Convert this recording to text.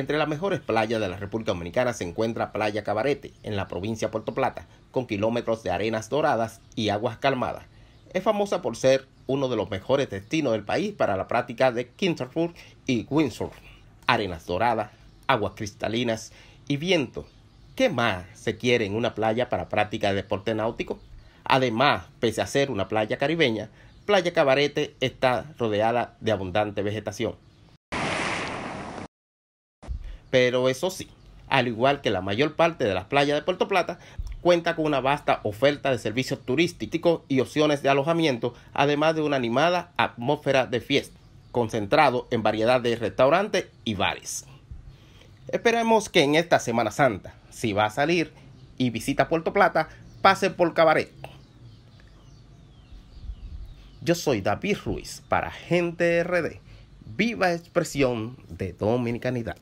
Entre las mejores playas de la República Dominicana se encuentra Playa Cabarete, en la provincia de Puerto Plata, con kilómetros de arenas doradas y aguas calmadas. Es famosa por ser uno de los mejores destinos del país para la práctica de kitesurf y windsurf. Arenas doradas, aguas cristalinas y viento. ¿Qué más se quiere en una playa para práctica de deporte náutico? Además, pese a ser una playa caribeña, Playa Cabarete está rodeada de abundante vegetación. Pero eso sí, al igual que la mayor parte de las playas de Puerto Plata, cuenta con una vasta oferta de servicios turísticos y opciones de alojamiento, además de una animada atmósfera de fiesta, concentrado en variedad de restaurantes y bares. Esperemos que en esta Semana Santa, si va a salir y visita Puerto Plata, pase por Cabaret. Yo soy David Ruiz para Gente RD. Viva expresión de dominicanidad.